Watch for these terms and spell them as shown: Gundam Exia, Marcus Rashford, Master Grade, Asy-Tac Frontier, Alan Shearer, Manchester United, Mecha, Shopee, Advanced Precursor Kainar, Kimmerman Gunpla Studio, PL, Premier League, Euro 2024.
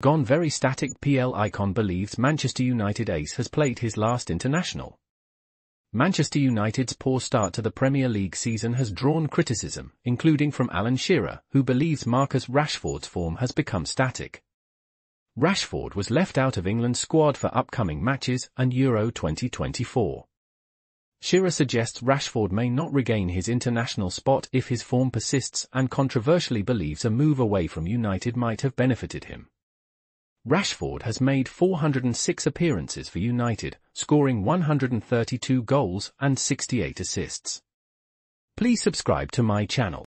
Gone very static. PL icon believes Manchester United ace has played his last international. Manchester United's poor start to the Premier League season has drawn criticism, including from Alan Shearer, who believes Marcus Rashford's form has become static. Rashford was left out of England's squad for upcoming matches and Euro 2024. Shearer suggests Rashford may not regain his international spot if his form persists and controversially believes a move away from United might have benefited him. Rashford has made 406 appearances for United, scoring 132 goals and 68 assists. Please subscribe to my channel.